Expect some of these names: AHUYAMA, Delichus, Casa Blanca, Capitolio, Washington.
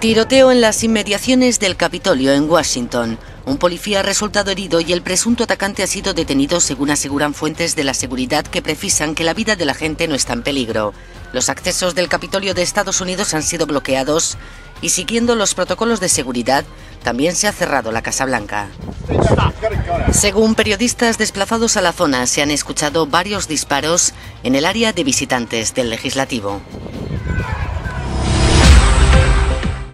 Tiroteo en las inmediaciones del Capitolio en Washington. Un policía ha resultado herido y el presunto atacante ha sido detenido, según aseguran fuentes de la seguridad que precisan que la vida de la gente no está en peligro. Los accesos del Capitolio de Estados Unidos han sido bloqueados y, siguiendo los protocolos de seguridad, también se ha cerrado la Casa Blanca. Según periodistas desplazados a la zona, se han escuchado varios disparos en el área de visitantes del Legislativo.